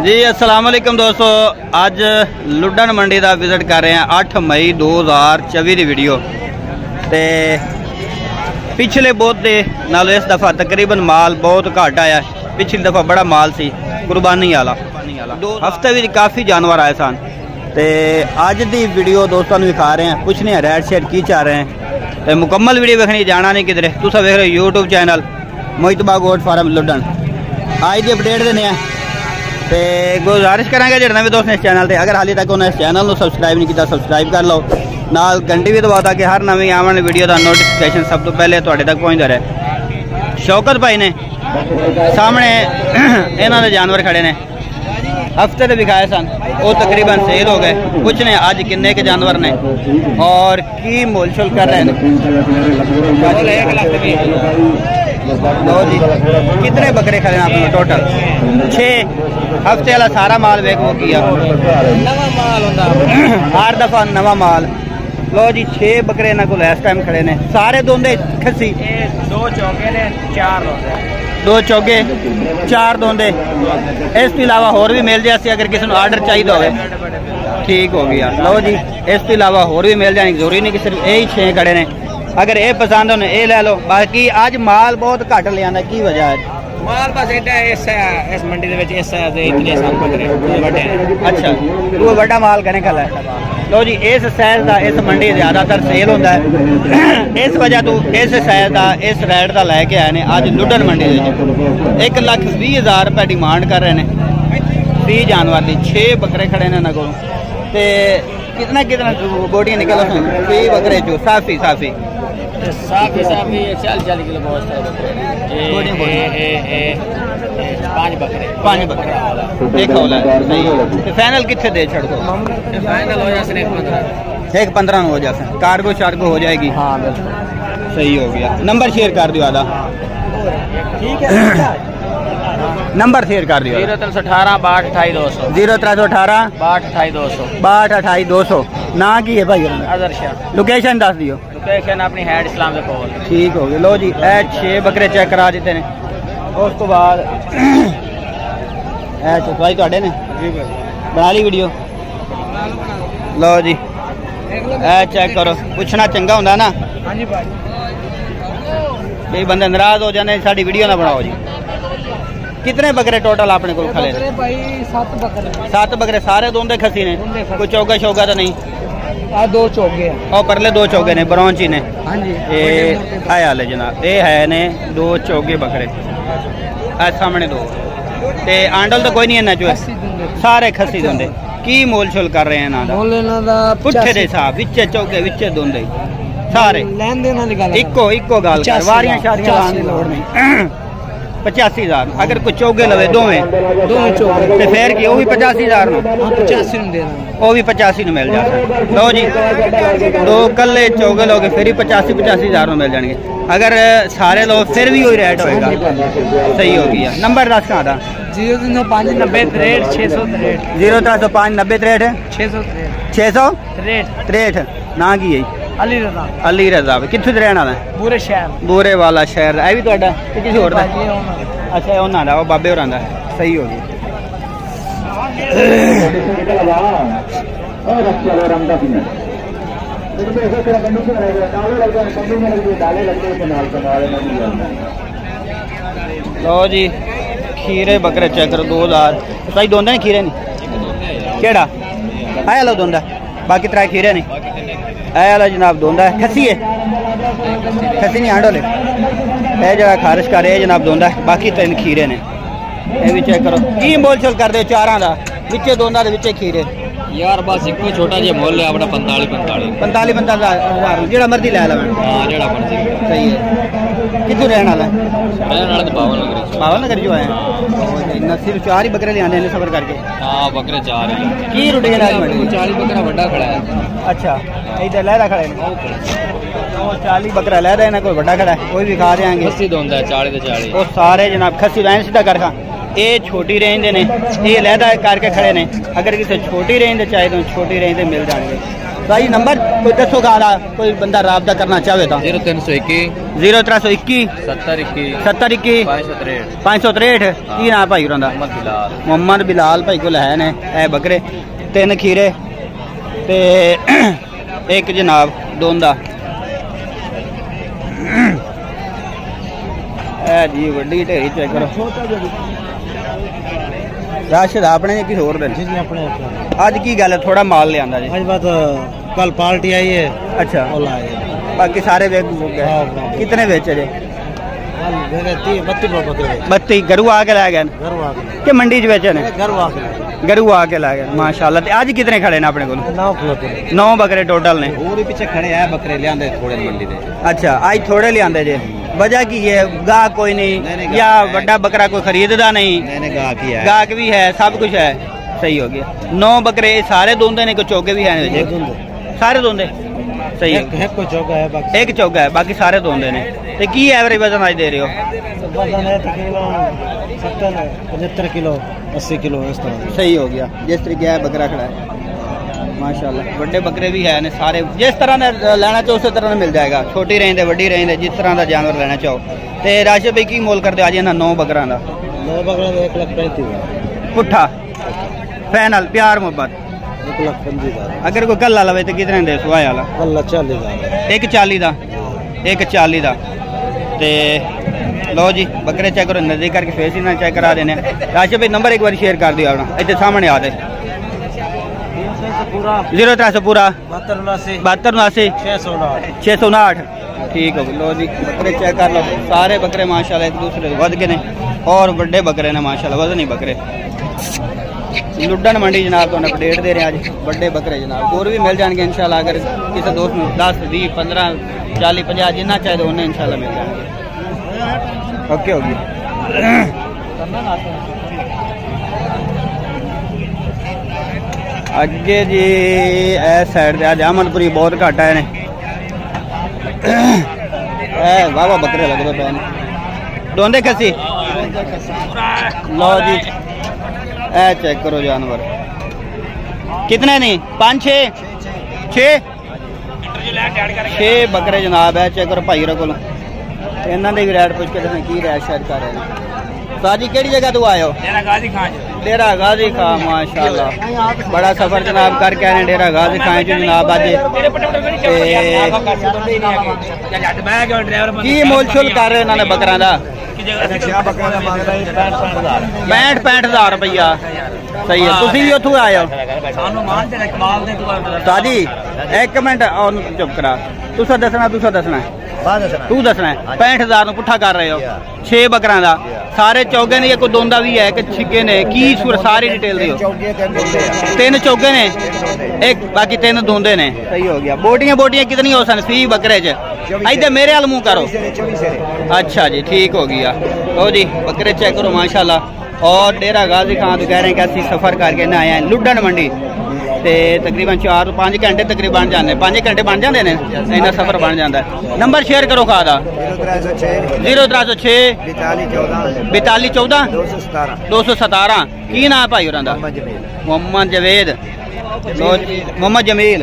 जी अस्सलाम वालेकुम दोस्तों, आज लुधियाना मंडी का विजिट कर रहे हैं। 8 मई 2024 की वीडियो तो पिछले बहुत दे नालों इस दफ़ा तकरीबन माल बहुत घट आया। पिछली दफ़ा बड़ा माल सी कुर्बानी आला, हफ्ते भी काफ़ी जानवर आए सन। तो अज की वीडियो दोस्तों दिखा रहे हैं, पूछने रेट शेट की चाह रहे हैं। तो मुकम्मल वीडियो देखनी, जाना नहीं किधरे। तुम वेख रहे हो यूट्यूब चैनल मोहितबा गोट फार्म लुधियाना। आज की अपडेट देने तो गुजारिश करांगे जितना भी दोस्त ने इस चैनल पर, अगर हाली तक उन्हें इस चैनल को सबसक्राइब नहीं किया, सबसक्राइब कर लो, नाल घंटी भी दबा ताकि हर नवी आने वाली वीडियो का नोटिफिकेशन सब तो पहले तुहाडे तक पहुँचता रहे। शौकत भाई ने सामने इन्होंने जानवर खड़े ने, हफ्ते तो विखाए सन, वो तकरीबन सेल हो गए। कुछ ने अज किन्ने के जानवर ने और की मोल शोल कर रहे हैं। लो जी, कितने बकरे खड़े हैं आपने टोटल? 6। हफ्ते वाला सारा माल वेख वो किया, नवा माल होता हर दफ़ा नवा माल। लो जी, 6 बकरे इन्हों को इस टाइम खड़े ने, सारे दोंदे खसी। 2 चौके ने, 4 दोंदे। 2 चौके 4 दोंदे। इस तो इलावा होर भी मिल जाए अगर किसी आर्डर चाहिए हो, ठीक हो गया। लो जी, इस तो इलावा होर भी मिल जाने, जरूरी नहीं कि सिर्फ यही 6 खड़े ने। अगर ये पसंद हो ये ले लो। बाकी आज माल बहुत घट लिया, की वजह है? माल बस एडा इस मंडी के इतने अच्छा तू बड़ा माल कहने का। लो जी, इस साइज का इस मंडी ज़्यादातर सेल होता है, इस वजह तू इस साइज का इस रेट का लैके आए ने। अज लुधियाना मंडी 1,20,000 रुपये डिमांड कर रहे हैं 30 जानवर की। 6 बकरे खड़े ने इन्होंने को, कितना कितना बोटियाँ निकल बकरे चो साफी साफी साफी साफी 40 किलो बहुत बकरे 5 बकरे एक औला सही। फाइनल कितने दे छोड़ दो? फाइनल हो जाए 1,15 हो जाए, कार्गो शार्गो हो जाएगी। हाँ सही हो गया। नंबर शेयर कर दियो आधा, ठीक है? नंबर शेयर कर दियो। 0318 62 200 ना की है भाई अजहर शाह। लोकेशन दस दियो। लोकेशन अपनी हेड इस्लाम के कोल, ठीक हो गया। लो जी, 6 बकरे चेक करा देते ने। उसको बाद भाई थोड़े ने बना ली वीडियो। लो जी, चेक करो, पूछना चंगा होंगे ना, कई बंदे नाराज हो जाने साड़ी वीडियो ना बनाओ जी। कितने बकरे टोटल अपने को खड़े? 7 बकरे सारे दोंदे खसी ने, कोई चौका शौका तो नहीं? 2 चौके और परले 2 चौके ने ब्रौंची ने। हाँ जी, ये आया ले जनाब, ये है ने 2 चौके बकरे। सामने 2 ते आंडल तो कोई नहीं है ना, जो सारे खसी दोंदे। की मोल शोल कर रहे हैं ना? पुट्ठे दे साहब, विचे चौके विचे दोंदे सारे इको इको गाल वारियां शारियां। 85,000 अगर कोई चौके लवे दोवें, फिर कि वह भी 85,000 वह भी 85 मिल जाता है। लो जी, 2 कले चौके लोगे फिर ही 85,000 में मिल जाएंगे। अगर सारे लो फिर भी वही रेट होएगा, सही हो गया। नंबर दस कहाँ था? 0305 90 63 ना की है अली रजा। अली रजा कितने रहने वाला है? बुरे शहर, बुरे वाला शहर है भी थोड़ा किसी और दा? अच्छा होना दा, वो बाबे और आंदा। सही हो गई। लो जी, खीरे बकरे चेक करो। 2,000 भाई दोंदा खीरे नहीं केड़ा आया लो दोंदा, बाकी 3 खीरे नहीं आया जनाब। दोंदा है खसी है, खसी नहीं आंडोले ए जगह खारिश कर रहे जनाब। दोंदा है, बाकी 3 खीरे ने। ये भी चेक करो, की मोल शोल कर दे चारा दा विचे दोंदा दे विचे खीरे? यार बस एक छोटा जिहा मोल है अपना 45 जेड़ा मर्जी लै लवे। हां जेड़ा मर्जी। सही है। कितों रहने वाला है? रहने वाला तो बावल नगर। बावल नगर जो है इन्ना सिर्फ 4 ही बकरे ले आने ने सफर करके। हां बकरे 4 ही की रुटे ना मड़ी 40 बकरा बड़ा खड़ा है। अच्छा इधर लहरा खड़े वो 40 बकरा लहरा इन्हें कोई बड़ा खड़ा है, कोई भी खा देंगे। खसी दोंदा 40 वो सारे जनाब खसी लाइन सीधा कर खा। ये छोटी रेंज ने, ये लहरा करके खड़े ने। अगर किसी छोटी रेंज चाहिए तो छोटी रेंज मिल जाएंगे। भाई नंबर कोई दसो का आ रहा, कोई बंदा रब्ता करना चाहे तो 0321 70 21 563 की ना भाई उन्होंने मोहम्मद बिलाल भाई को है ने ए बकरे तीन खीरे ते एक जनाब दोंदा जी वी ढेरी चेक करो राशद अपने जी किसी होर दिन जी अपने आज की गल थोड़ा माल ले आंदा जी आज बात कल पार्टी आई है। अच्छा बाकी सारे बेच गए। कितने बेचे जी? 32 घरू आके ला गए के मंडी च बेचे ने? घरू आके ला गए। माशाल्लाह ते आज कितने खड़े ने अपने को? 9 बकरे टोटल ने पूरे पीछे खड़े है। बकरे ले आंदे थोड़े मंडी दे। अच्छा आज थोड़े ले आंदे जे वजह की है? गाह कोई नहीं, नहीं या बड़ा बकरा कोई खरीददा नहीं, गाहक भी है सब कुछ है। सही हो गया। 9 बकरे सारे दोंदे ने? चौके भी है सारे दोंदे। सही है। एक चौका है बाकी सारे दोंदे ने। ते की एवरेज वजन आज दे रहे हो? 75 किलो 80 किलो। सही हो गया। जिस तरीके है बकरा खड़ा है माशाल्लाह। बड़े बकरे भी है ने सारे, जिस तरह ने लेना चाहो उस तरह ने मिल जाएगा। छोटी रेंज दे वड्डी रेंज दे जिस तरह का जानवर लेना चाहो। ते राशद भाई की मोल करते आज इन्होंने 9 बकरा का? 9 बकरा 1,35,000 पुट्ठा फैनल प्यार मोहब्बत 1,25,000। अगर कोई कला लवे तो कितने दे सुहा आला? कला 40,000 एक 40 का। ते लो जी बकरे चेक करो नजदीक करके फेस ही ना चेक करा देने। राशद भाई नंबर एक बार शेयर कर दिया अपना इतने सामने आते 0300 72 79 608। ठीक है लो जी बकरे चेक कर लो। सारे बकरे माशाल्लाह एक दूसरे से वध के ने और बड़े बकरे ने माशाल्लाह वजनी बकरे। लुड्डन मंडी जनाब तो अपडेट दे रहे हैं आज बड़े बकरे जनाब। और भी मिल जाएंगे इंशाल्लाह। अगर किसी दोस्त में 10 20 15 40 50 जिन्ना चाहिए उन्हें इंशाल्लाह मिल जाएंगे। ओके होगी अगे जी इस साइड से। आज अमनपुरी बहुत घट आए ने वाह वाह बकरे लगते पे ने डोंदे खसी। लो जी ए चेक करो जानवर कितने नहीं 5 6 6 बकरे जनाब है। चेक करो भाई को इन्होंने भी रेट पूछ के दस की रेट शेयर कर रहे हैं। साजी केड़ी जगह तू आयो? डेरा गाजी खान। माशाल्लाह बड़ा सफर जनाब करके आए डेरा गाजी खान जनाब। आज की मोल शोल कर रहे इन्होंने बकरा का? 65,000 रुपया। सही है। तुम भी उतो आयो? साजी एक मिनट और चुप करा। तुसा दसना तू दसना है 65,000 नूं पुट्ठा कर रहे हो 6 बकरा का? सारे चौगे ने कोई दोंदा भी है कि छिके ने की सारी डिटेल दे। 3 चौगे ने एक बाकी 3 दोंदे ने। सही हो गया। बोटियां कितनी हो सन 20 बकरे च? इधर मेरे हाल मुंह करो। अच्छा जी ठीक हो गया। लो जी बकरे चेक करो माशाल्लाह। और डेरा गाजी खान तो कह रहे हैं कि असीं सफर करके ना आए हैं लुड्डन मंडी ते तकरीबन 4 5 घंटे तकरीबन जाने 5 घंटे बन जाते हैं इन्ना सफर बन जाता है। नंबर शेयर करो खा दा 0306 42 14 217 की ना भाई उन्होंने? मोहम्मद जमील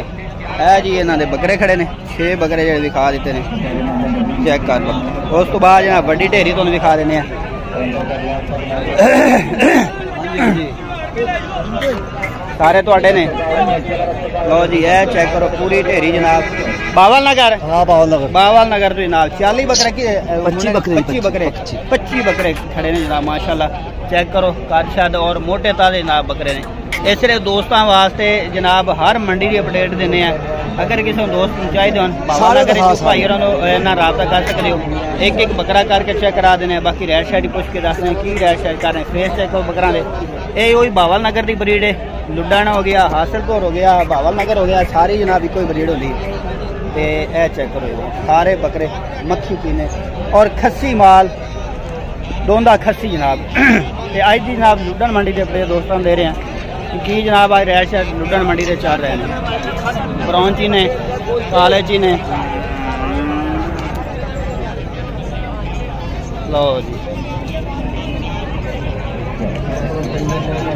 है जी। इन्होंने बकरे खड़े ने 6 बकरे जो दिखा दिते ने। चेक कर लो। उस तो बाद बड़ी ढेरी तुम दिखा देने सारे थोड़े ने। लो जी है चेक करो पूरी ढेरी जनाब। बावल नगर तो जनाब 40 बकरे की 25 बकरे खड़े ने जनाब माशाल्लाह। चेक करो कारशद और मोटे ताजे जनाब बकरे ने। इसलिए दोस्तों वास्ते जनाब हर मंडी की अपडेट देने हैं। अगर किसी दोस्त चाहिए बावल नगर भाई इन्ना रबता कर सकते हो। एक बकरा करके चेक करा देने। बाकी रेट शेट पुछ के दस दें की रेट शेट कर रहे हैं। फेस चेक करो बकरा के ये बावल नगर की ब्रीड है। लुड्डाना हो गया, हासिलपुर हो गया, बावल नगर हो गया, सारी जनाब इको ब्रीड होती है। यह चेक करो सारे बकरे मक्खी पीने और खस्सी माल दोंदा खस्सी जनाब। तो अज की जनाब लुड्डन मंडी के अपने दोस्तों दे रहे हैं कि जनाब आज रेड शेड लुड्डन मंडी के चल रहे हैं। ब्राउन चीने काले चीने। लो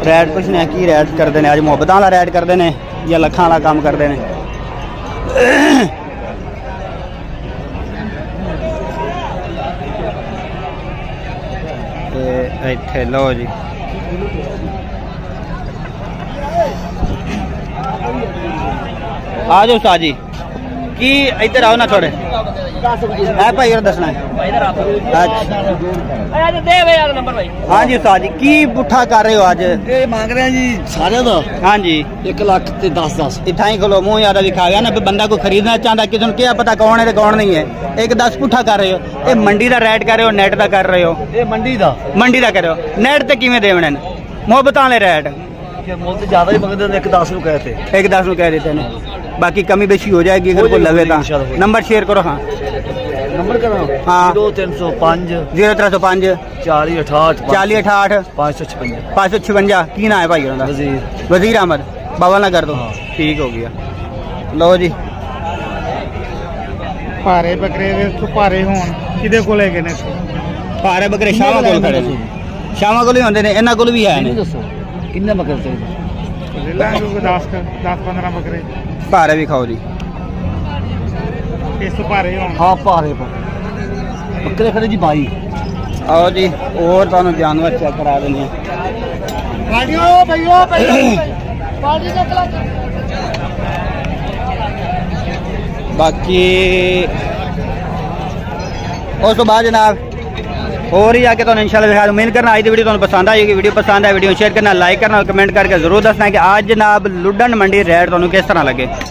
रेट कुछ नहीं की रेट करते हैं अज मुहब्बत वाला रेट करते हैं या लखा वाला काम करते हैं। इत्थे लो जी आ जाओ शाह जी की इधर आओ ना थोड़े है भाई दसना है हाँ जी शाह जी की पुठा कर रहे हो आज ये मांग रहे हैं जी सारे का हाँ जी 1,10,000 इतना ही खोलो मुँह यार लिखा गया ना बंदा को खरीदना चाहता किसी ने क्या पता कौन है तो कौन नहीं है 1,10 पुठा कर रहे हो ये मंडी का रेट कर रहे हो नेट का कर रहे हो ये मंडी का कर रहे हो नेट तो किवें देवणे ने मुँह बता ले रेट मुल तो ज्यादा ही मंगते हैं 1,10 को कहते हैं 1,10 को कह देते हैं बाकी कमी बेशी हो जाएगी अगर कोई लगे तो नंबर शेयर करो हाँ नंबर करो हाँ 0305 40 58 556 की ना है भाई वजीर अहमद बावल नगर तो ठीक हो गया लो जी भारे बकरे भारे होरे बकरे शाह शाह को होंगे ने इन्होंने को भी है किन्ने बकरे चाहिए 10-15 बकरे भारे भी खाओ जी हाँ भारे पर बकरे खड़े जी भाई आओ जी और तुम जानवर चेक करा देने बाकी उस तो बाद जनाब और ही आके तो इंशाल्लाह उम्मीद करना आज की वीडियो तो पसंद आएगी वीडियो पसंद आए वीडियो शेयर करना लाइक करना और कमेंट करके जरूर दसना कि आज जनाब लुधन मंडी रेट तो किस तरह लगे।